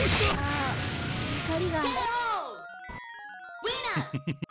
怒りが。ウィナー。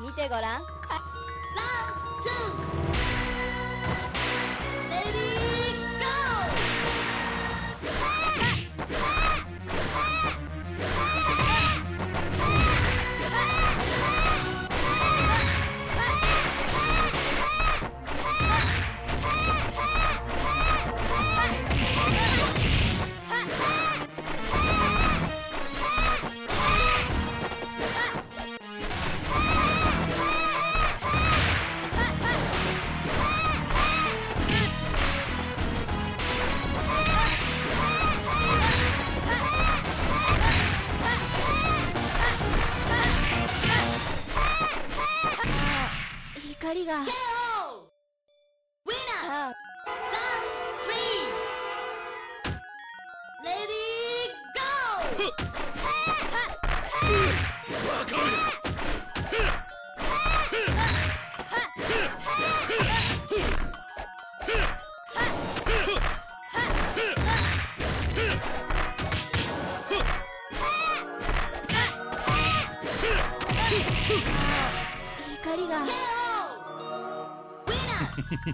見てごらん。What's up?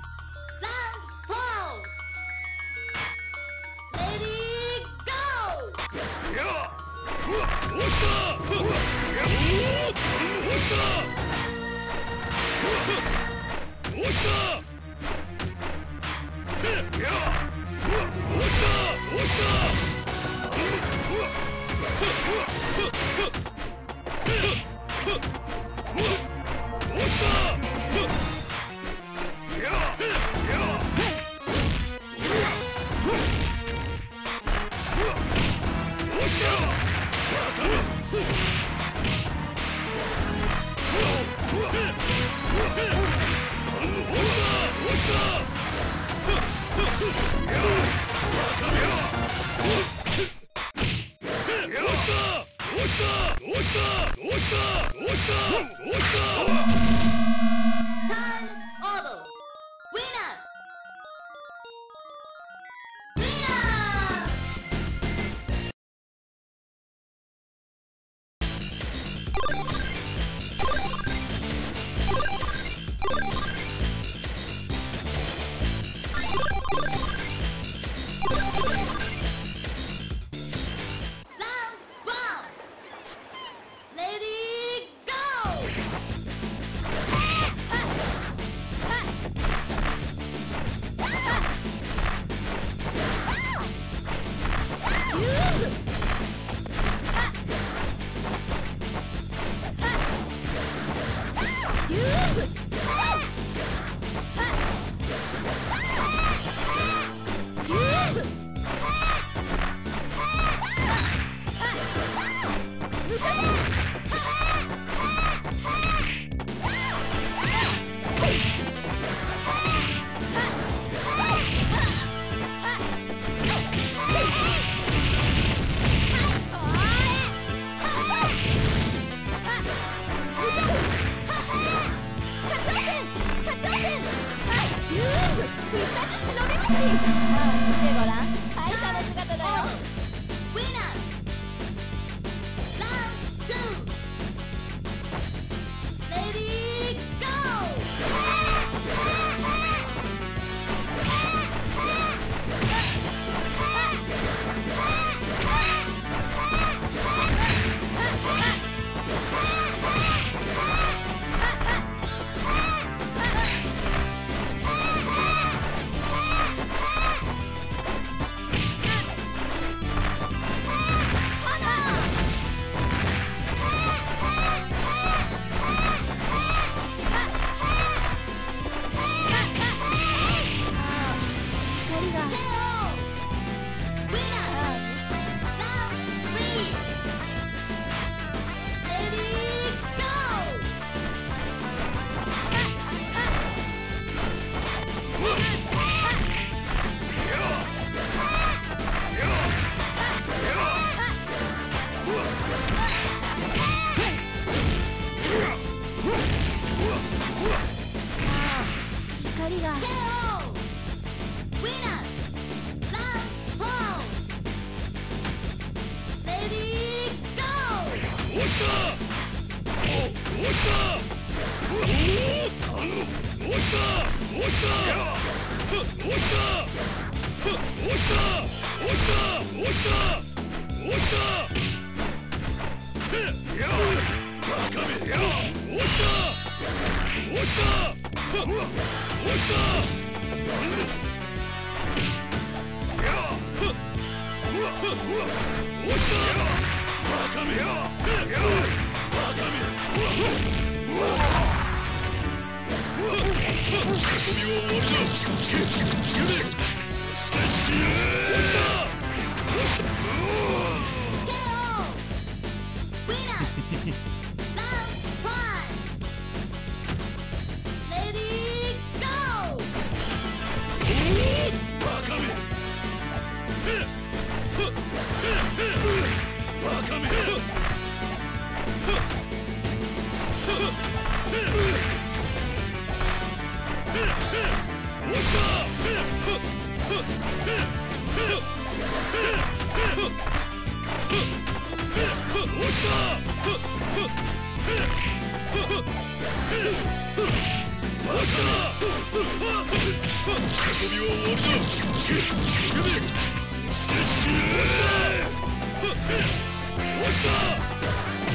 びは終わりだ。この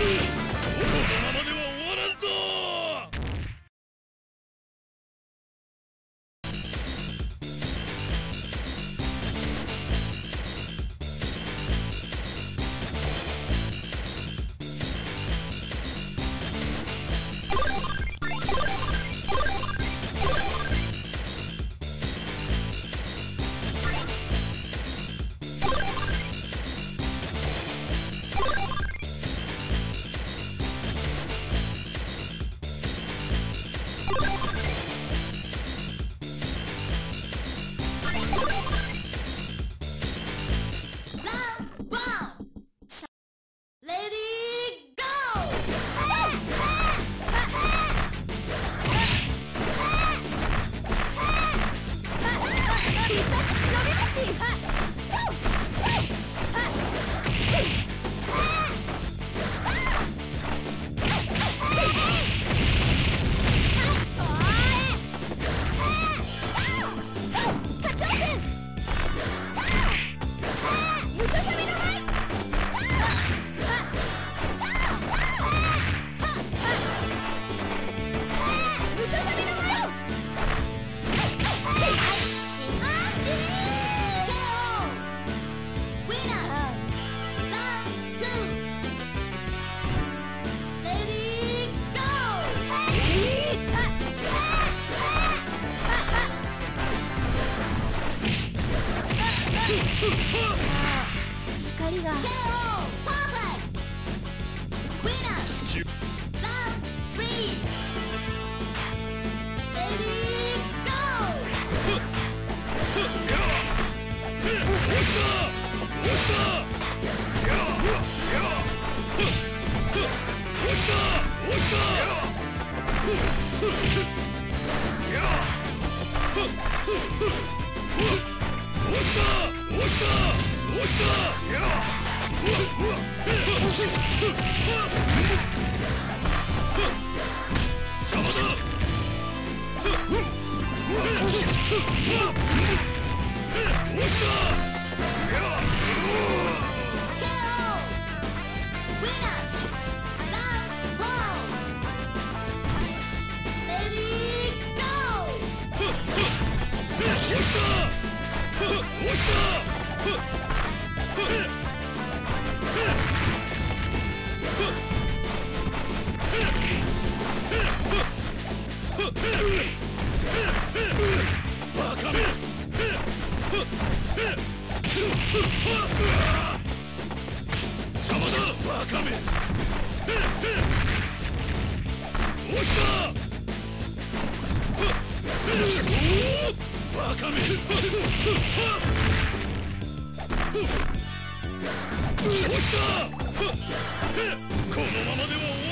ままでは終わ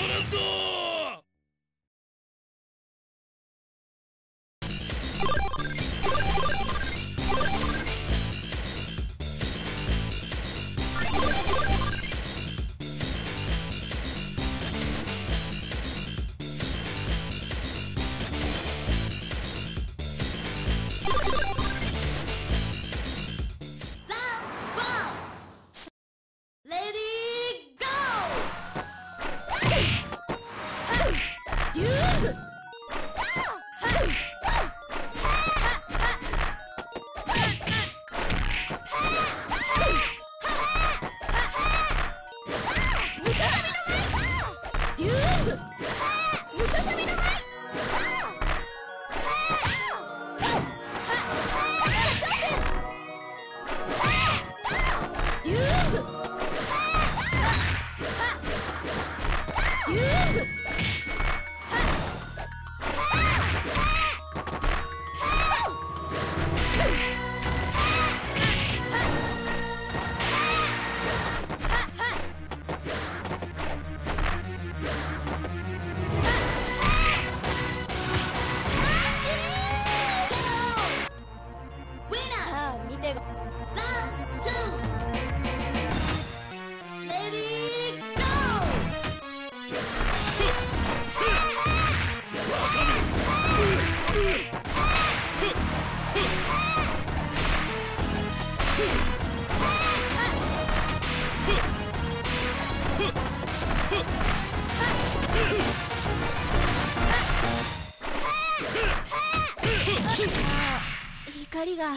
らんぞ。光が。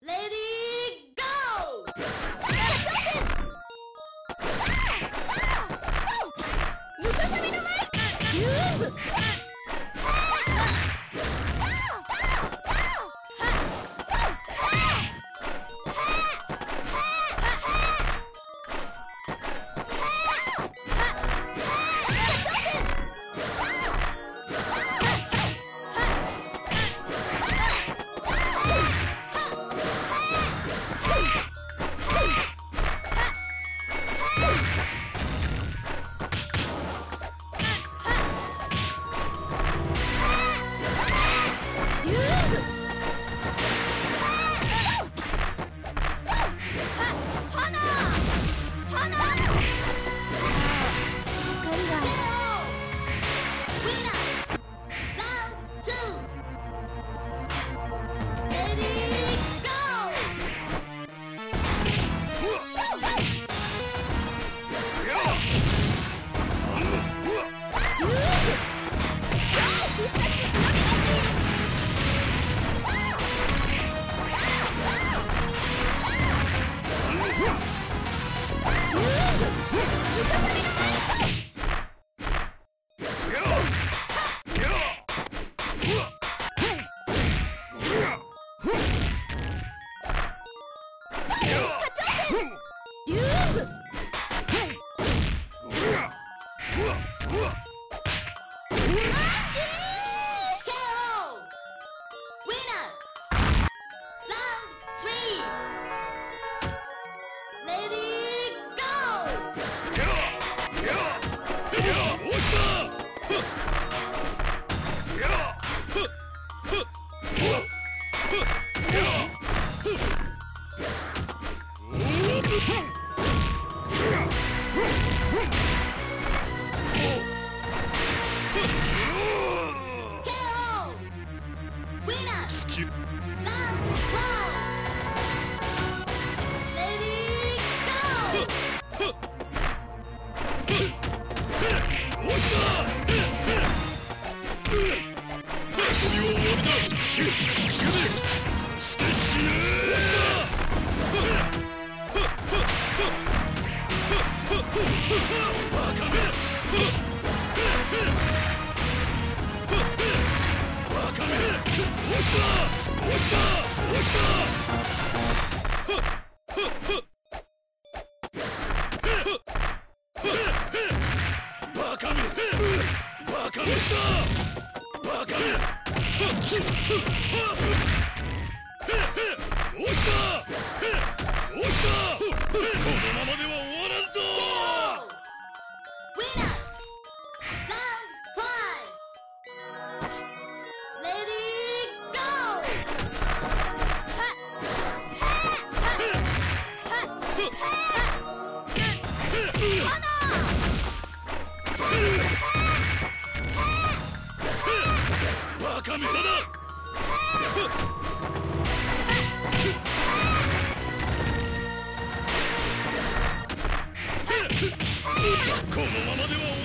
Let it go! このままでは